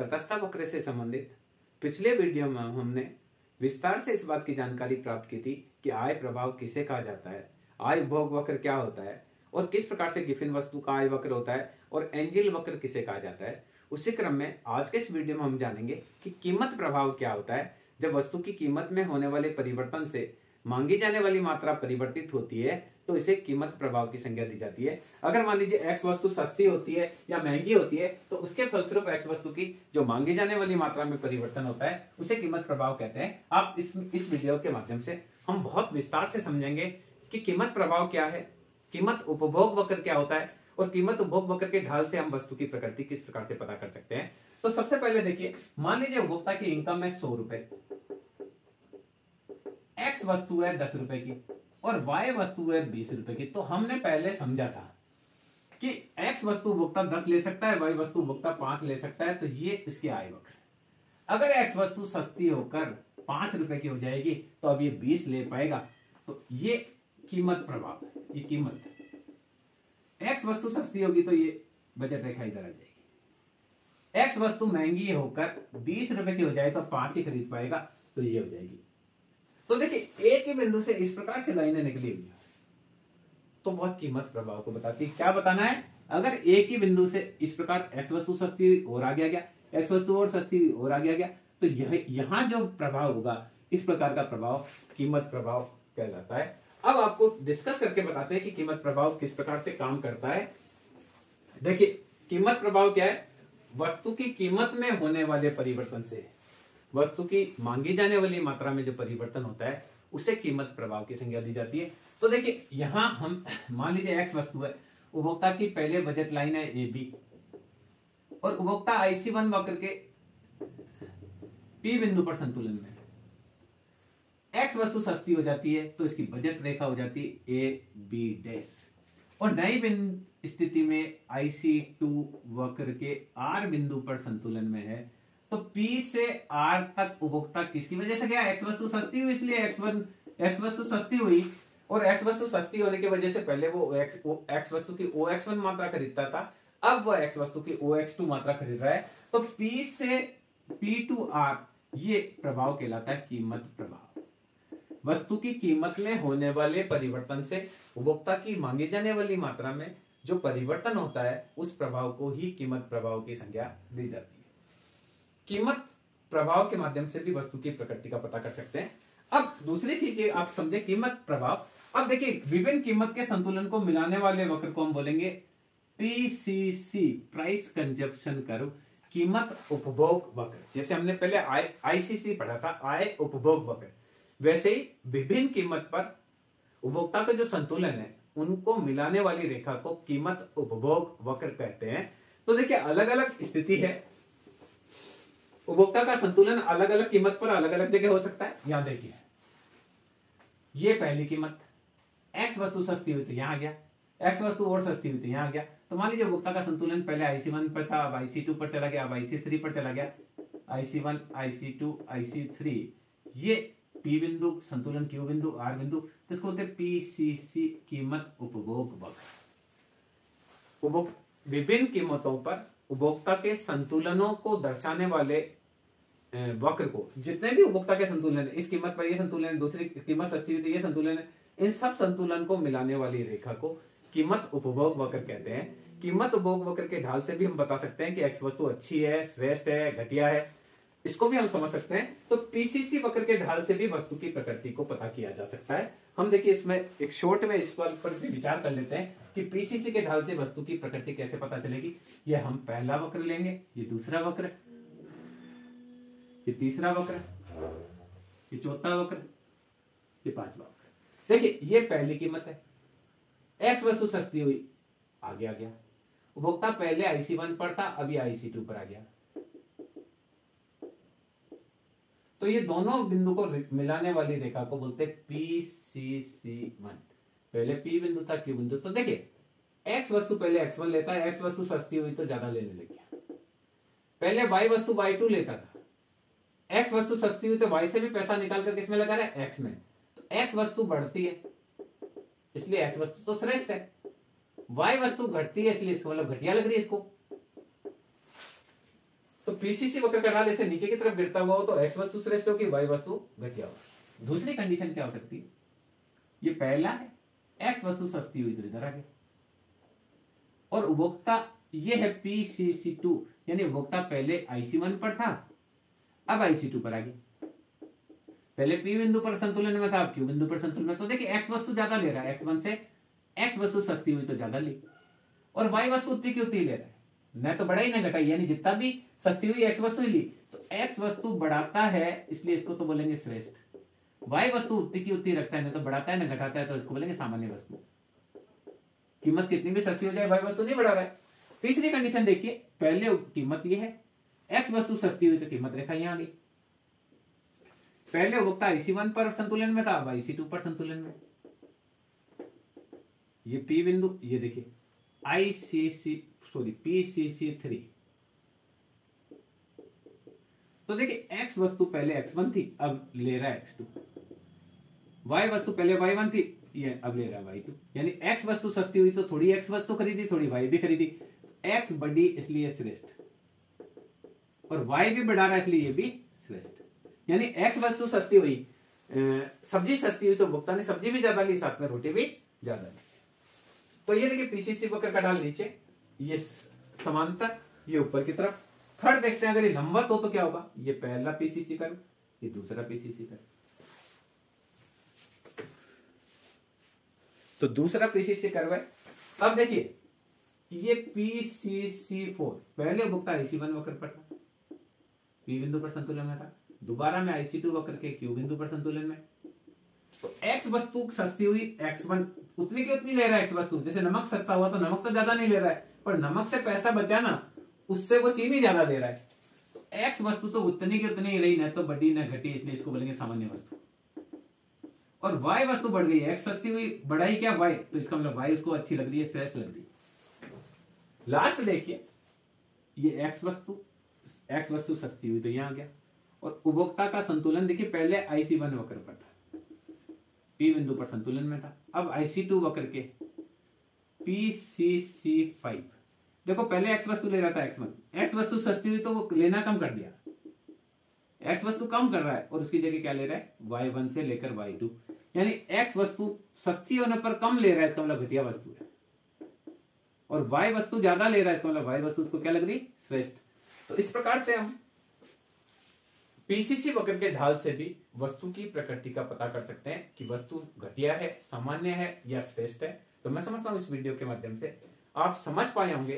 तटस्थ वक्र से संबंधित पिछले वीडियो में हमने विस्तार से इस बात की जानकारी प्राप्त की थी कि आय प्रभाव किसे कहा जाता है, आय उपभोग वक्र क्या होता है और किस प्रकार से गिफिन वस्तु का आय वक्र होता है और एंजिल वक्र किसे कहा जाता है। उसी क्रम में आज के इस वीडियो में हम जानेंगे कि कीमत प्रभाव क्या होता है, जब वस्तु की कीमत में होने वाले परिवर्तन से मांगी जाने वाली मात्रा परिवर्तित होती है तो इसे कीमत प्रभाव की संज्ञा दी जाती है। अगर मान लीजिए एक्स वस्तु सस्ती होती है या महंगी होती है तो उसके फलस्वरूप एक्स वस्तु की जो मांगी जाने वाली मात्रा में परिवर्तन होता है उसे कीमत प्रभाव कहते हैं। आप इस वीडियो के माध्यम से हम बहुत विस्तार से समझेंगे कि कीमत प्रभाव क्या है, कीमत उपभोग वक्र क्या होता है और कीमत उपभोग वक्र के ढाल से हम वस्तु की प्रकृति किस प्रकार से पता कर सकते हैं। तो सबसे पहले देखिए, मान लीजिए उपभोक्ता की इनकम है 100 रुपए, एक्स वस्तु है 10 रुपए की और वाई वस्तु है 20 रुपए की। तो हमने पहले समझा था कि एक्स वस्तु उपभोक्ता 10 ले सकता है, वाई वस्तु उपभोक्ता 5 ले सकता है, तो ये इसकी आय वक्र। अगर एक्स वस्तु सस्ती होकर 5 रुपए की हो जाएगी तो अब ये 20 ले पाएगा, तो ये कीमत प्रभाव है, ये कीमत। एक्स वस्तु सस्ती होगी तो ये बजट रेखा इधर आ जाएगी, एक्स वस्तु महंगी होकर 20 रुपए की हो जाए तो 5 ही खरीद पाएगा, तो ये हो जाएगी। तो देखिए एक ही बिंदु से इस प्रकार से लाइनें निकली हुई तो वह कीमत प्रभाव को बताती है। क्या बताना है, अगर एक ही बिंदु से इस प्रकार एक्स वस्तु सस्ती हुई और आगे आ गया, एक्स वस्तु और सस्ती हुई और आगे आ गया, तो यहाँ जो प्रभाव होगा इस प्रकार का प्रभाव कीमत प्रभाव कहलाता है। अब आपको डिस्कस करके बताते हैं कि कीमत प्रभाव किस प्रकार से काम करता है। देखिए कीमत प्रभाव क्या है, वस्तु की कीमत में होने वाले परिवर्तन से वस्तु की मांगी जाने वाली मात्रा में जो परिवर्तन होता है उसे कीमत प्रभाव की संज्ञा दी जाती है। तो देखिए यहाँ हम मान लीजिए एक्स वस्तु है, उपभोक्ता की पहले बजट लाइन है ए बी और उपभोक्ता IC1 वक्र के P बिंदु पर संतुलन में है। एक्स वस्तु सस्ती हो जाती है तो इसकी बजट रेखा हो जाती है AB' और नई बिंदु स्थिति में IC2 वक्र के R बिंदु पर संतुलन में है। तो P से R तक उपभोक्ता किसकी वजह से गया, एक्स वस्तु सस्ती हुई, इसलिए एक्स वस्तु सस्ती हुई और एक्स वस्तु सस्ती होने की वजह से पहले वो एक्स वस्तु की OX1 मात्रा खरीदता था, अब वो एक्स वस्तु की OX2 मात्रा खरीद रहा है। तो P से P2R ये प्रभाव कहलाता है कीमत प्रभाव। वस्तु की कीमत में होने वाले परिवर्तन से उपभोक्ता की मांगी जाने वाली मात्रा में जो परिवर्तन होता है उस प्रभाव को ही कीमत प्रभाव की संज्ञा दी जाती है। कीमत प्रभाव के माध्यम से भी वस्तु की प्रकृति का पता कर सकते हैं। अब दूसरी चीज आप समझे कीमत प्रभाव। अब देखिए विभिन्न कीमत के संतुलन को मिलाने वाले वक्र को हम बोलेंगे PCC, प्राइस कंजप्शन कर्व, कीमत उपभोग वक्र। जैसे हमने पहले ICC पढ़ा था, आय उपभोग वक्र, वैसे ही विभिन्न कीमत पर उपभोक्ता का जो संतुलन है उनको मिलाने वाली रेखा को कीमत उपभोग वक्र कहते हैं। तो देखिये अलग अलग स्थिति है, उपभोक्ता का संतुलन अलग अलग कीमत पर अलग अलग जगह हो सकता है। यहां देखिए ये पहली कीमत, एक्स वस्तु सस्ती हुई तो यहां गया, एक्स वस्तु और सस्ती हुई तो यहां गया। तो मान लीजिए उपभोक्ता का संतुलन पहले IC1 पर था, अब IC2 पर चला गया, अब IC3 पर चला गया। IC1 IC2 IC3 ये P बिंदु संतुलन, Q बिंदु, R बिंदु, तो इसको बोलते हैं PCC कीमत उपभोग वक्र। उपभोक्ता विभिन्न कीमतों पर उपभोक्ता के संतुलनों को दर्शाने वाले वक्र को, जितने भी उपभोक्ता के संतुलन है, इस कीमत पर ये संतुलन है, दूसरी कीमत सस्ती हुई तो ये संतुलन है, इन सब संतुलन को मिलाने वाली रेखा को कीमत उपभोग वक्र कहते हैं। कीमत उपभोग वक्र के ढाल से भी हम बता सकते हैं कि एक्स वस्तु अच्छी है, श्रेष्ठ है, घटिया है, इसको भी हम समझ सकते हैं। तो PCC वक्र के ढाल से भी वस्तु की प्रकृति को पता किया जा सकता है। हम देखिए इसमें एक शॉर्ट में इस पर भी विचार कर लेते हैं कि PCC के ढाल से वस्तु की प्रकृति कैसे पता चलेगी। ये हम पहला वक्र लेंगे, ये दूसरा वक्र, ये तीसरा वक्र, ये चौथा वक्र, ये पांचवा वक्र। देखिए ये पहली कीमत है, एक्स वस्तु सस्ती हुई आगे आ गया, उपभोक्ता पहले IC1 पर था, अभी IC2 पर आ गया। तो ये दोनों बिंदु को मिलाने वाली रेखा को बोलते हैं PCC1। पहले P बिंदु था, Q बिंदु। तो देखिए X वस्तु पहले X1 लेता है, X वस्तु सस्ती हुई तो ज्यादा लेने लग गया। पहले Y वस्तु Y2 लेता था, X वस्तु सस्ती हुई तो Y से भी पैसा निकाल कर किसमें लगा रहा है, X में। तो X वस्तु बढ़ती है इसलिए X वस्तु तो श्रेष्ठ है, Y वस्तु घटती है इसलिए इसको मतलब घटिया लग रही है इसको। पीसीसी वक्र का ढाल ऐसे नीचे की तरफ गिरता हुआ हो तो एक्स वस्तु श्रेष्ठ होगी, वाई वस्तु घटिया होगी। दूसरी कंडीशन क्या हो सकती है, ये पहला है एक्स वस्तु सस्ती हुई तो इधर आ गया, और उपभोक्ता ये है PCC2, यानी उपभोक्ता पहले IC1 पर था अब IC2 पर आ गया। पहले P बिंदु पर संतुलन में था अब Q बिंदु पर संतुलन में, तो देखिए X वस्तु ज्यादा ले रहा है, X1 से X वस्तु सस्ती हुई तो ज्यादा ली, और Y वस्तु उतनी की उतनी ले रहा है, न तो बढ़ाई न घटाई, यानी जितना भी सस्ती हुई X वस्तु ही ली। तो X वस्तु बढ़ाता है इसलिए इसको तो बोलेंगे श्रेष्ठ, Y वस्तु उतनी की उतनी रखता है, न तो बढ़ाता है न घटाता है, तो इसको बोलेंगे सामान्य वस्तु। कीमत कितनी भी सस्ती हो जाए Y वस्तु नहीं बढ़ा रहा है। तीसरी कंडीशन देखिए, पहले कीमत ये है एक्स वस्तु सस्ती हुई तो कीमत रेखा यहां आ गई, पहले उपभोक्ता IC1 पर संतुलन में था अब IC2 पर संतुलन में, ये P बिंदु, ये देखिए PCC3। तो देखिए एक्स वस्तु पहले X1 थी अब ले रहा है X2, Y वस्तु पहले Y1 थी ये अब ले रहा है Y2, यानी एक्स वस्तु सस्ती हुई तो थोड़ी एक्स वस्तु खरीदी थोड़ी Y भी खरीदी, एक्स बड़ी इसलिए श्रेष्ठ, और वाई भी बढ़ा रहा है इसलिए ये भी श्रेष्ठ। यानी एक्स वस्तु सस्ती हुई, सब्जी सस्ती हुई तो भुगतान ने सब्जी भी ज्यादा ली, साथ में रोटी भी ज्यादा ली। तो ये देखिए पीसीसी वक्र का ढाल नीचे, ये समांतर, ये ऊपर की तरफ। थर्ड देखते हैं, अगर ये लंबवत हो तो क्या होगा, ये पहला पीसीसी कर्व, ये दूसरा पीसीसी कर्व, तो दूसरा पीसीसी कर्व है। अब देखिए ये PCC4, पहले उपभोक्ता IC1 वक्र पर था P बिंदु पर संतुलन में था, दोबारा में IC2 वक्र के Q बिंदु पर संतुलन में। तो X वस्तु सस्ती हुई X1 उतनी की उतनी ले रहा है X वस्तु, जैसे नमक सस्ता हुआ तो नमक तो ज्यादा नहीं ले रहा है, पर नमक से पैसा बचाना उससे वो चीनी ज्यादा ले रहा है। तो X वस्तु तो उतनी की उतनी ही रही, न तो बढ़ी न घटी, इसलिए इसको बोलेंगे सामान्य वस्तु। और Y वस्तु बढ़ गई, X सस्ती हुई बढ़ाई क्या Y, तो इसका मतलब Y उसको अच्छी लग रही है, श्रेष्ठ लग रही है। लास्ट देखिए, ये एक्स वस्तु सस्ती हुई तो यहां आ गया, और उपभोक्ता का संतुलन देखिए पहले IC1 वक्र पर था P बिंदु पर संतुलन में था अब IC2 वक्र के PCC5। देखो पहले एक्स वस्तु ले रहा था X1, एक्स वस्तु सस्ती हुई तो वो लेना कम कर दिया, एक्स वस्तु कम कर रहा है और उसकी जगह क्या ले रहा है Y1 से लेकर Y2, यानी एक्स वस्तु सस्ती होने पर कम ले रहा है, इसका मतलब घटिया वस्तु है, और Y वस्तु ज्यादा ले रहा है, इसका मतलब Y वस्तु उसको क्या लग रही, श्रेष्ठ। तो इस प्रकार से हम पीसीसी वक्र के ढाल से भी वस्तु की प्रकृति का पता कर सकते हैं कि वस्तु घटिया है, सामान्य है या श्रेष्ठ है। तो मैं समझता हूं इस वीडियो के माध्यम से आप समझ पाए होंगे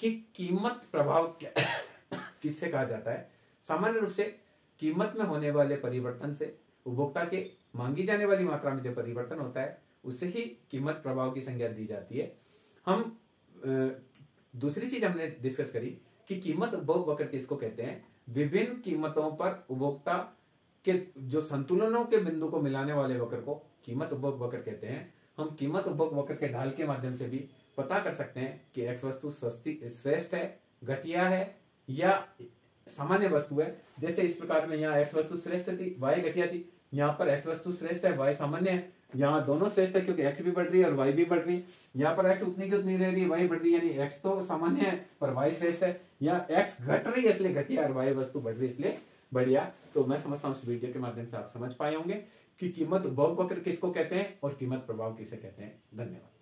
कि कीमत प्रभाव किससे कहा जाता है। सामान्य रूप से कीमत में होने वाले परिवर्तन से उपभोक्ता के मांगी जाने वाली मात्रा में जो परिवर्तन होता है उससे ही कीमत प्रभाव की संज्ञा दी जाती है। हम दूसरी चीज हमने डिस्कस करी कि कीमत उपभोग वक्र किसको कहते हैं, विभिन्न कीमतों पर उपभोक्ता के जो संतुलनों के बिंदु को मिलाने वाले वक्र को कीमत उपभोग वक्र कहते हैं। हम कीमत उपभोग वक्र के ढाल के माध्यम से भी पता कर सकते हैं कि एक्स वस्तु सस्ती श्रेष्ठ है, घटिया है या सामान्य वस्तु है। जैसे इस प्रकार में यहाँ एक्स वस्तु श्रेष्ठ थी, वाई घटिया थी, यहाँ पर एक्स वस्तु श्रेष्ठ है, वाई सामान्य है, यहाँ दोनों श्रेष्ठ है क्योंकि x भी बढ़ रही है और y भी बढ़ रही है। यहाँ पर x उतनी की उतनी रह रही है, y बढ़ रही है, यानी x तो सामान्य है पर y श्रेष्ठ है। यहाँ x घट रही है इसलिए घटिया और y वस्तु बढ़ रही है इसलिए बढ़िया। तो मैं समझता हूँ इस वीडियो के माध्यम से आप समझ पाए होंगे कि कीमत उपभोग वक्र किसको कहते हैं और कीमत प्रभाव किसे कहते हैं। धन्यवाद।